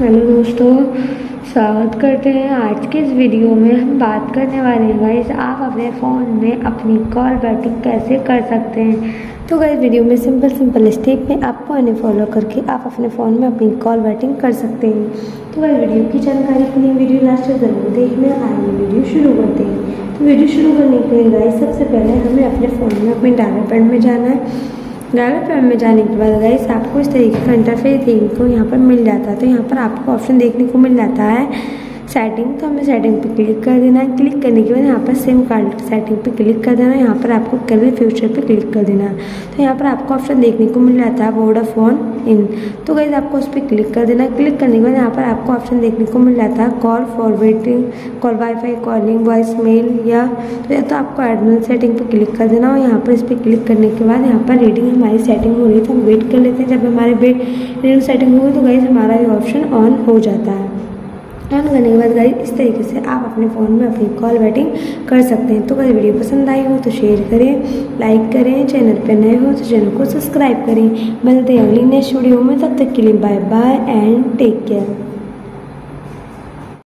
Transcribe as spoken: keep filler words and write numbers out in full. Hello दोस्तों, स्वागत करते हैं। आज के इस वीडियो में हम बात करने वाले हैं गाइस आप अपने फ़ोन में अपनी कॉल बैटिंग कैसे कर सकते हैं। तो गाइस वीडियो में सिंपल सिंपल स्टेप में आपको इन्हें फॉलो करके आप अपने फ़ोन में अपनी कॉल बैटिंग कर सकते हैं। तो गाइस वीडियो की जानकारी के लिए वीडियो लास्ट तक जरूर देखना। आइए वीडियो शुरू करते हैं। तो वीडियो शुरू करने के लिए गाइस सबसे पहले हमें अपने फ़ोन में अपने डायल पैड में जाना है। डायल पैड में जाने के बाद गाइस आपको इस तरीके का इंटरफेस देखने को यहाँ पर मिल जाता है। तो यहाँ पर आपको ऑप्शन देखने को मिल जाता है सेटिंग। तो हमें सेटिंग पे क्लिक कर देना है। क्लिक करने के बाद यहाँ पर सिम कार्ड सेटिंग पे क्लिक कर देना है। यहाँ पर आपको कलर फ्यूचर पे क्लिक कर देना है। तो यहाँ पर आपको ऑप्शन देखने को मिल जाता है वोडाफोन इन। तो गाइस आपको उस पर क्लिक कर देना है। क्लिक करने के बाद यहाँ पर आपको ऑप्शन देखने को मिल जाता है call forwarding, call WiFi, calling, voice mail या तो, या तो आपको एडमिन सेटिंग पर क्लिक कर देना। और यहाँ पर इस पर क्लिक करने के बाद यहाँ पर रीडिंग हमारी सेटिंग हो रही है तो हम वेट कर लेते हैं। जब हमारे वेट रीडिंग सेटिंग होगी तो गाइस हमारा ये ऑप्शन ऑन हो जाता है। ऑन करने के बाद गाइस इस तरीके से आप अपने फ़ोन में अपनी कॉल बैटिंग कर सकते हैं। तो गाइस वीडियो पसंद आई हो तो शेयर करें, लाइक करें, चैनल पर नए हो तो चैनल को सब्सक्राइब करें। मिलते हैं अगली नेक्स्ट वीडियो में, तब तक के लिए bye bye and take care.